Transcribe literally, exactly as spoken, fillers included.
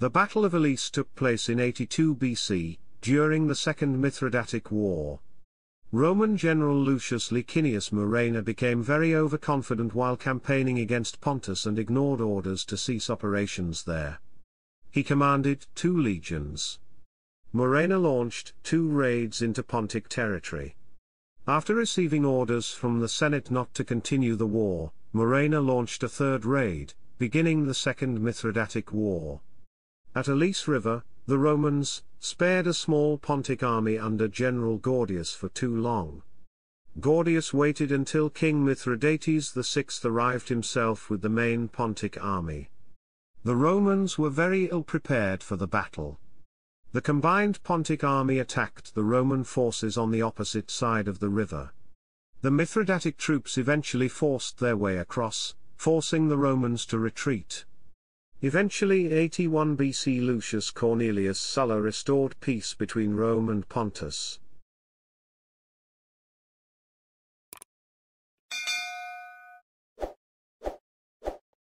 The Battle of Halys took place in eighty-two B C, during the Second Mithridatic War. Roman general Lucius Licinius Murena became very overconfident while campaigning against Pontus and ignored orders to cease operations there. He commanded two legions. Murena launched two raids into Pontic territory. After receiving orders from the Senate not to continue the war, Murena launched a third raid, beginning the Second Mithridatic War. At Halys River, the Romans spared a small Pontic army under General Gordius for too long. Gordius waited until King Mithridates the sixth arrived himself with the main Pontic army. The Romans were very ill prepared for the battle. The combined Pontic army attacked the Roman forces on the opposite side of the river. The Mithridatic troops eventually forced their way across, forcing the Romans to retreat. Eventually, eighty-one B C, Lucius Cornelius Sulla restored peace between Rome and Pontus.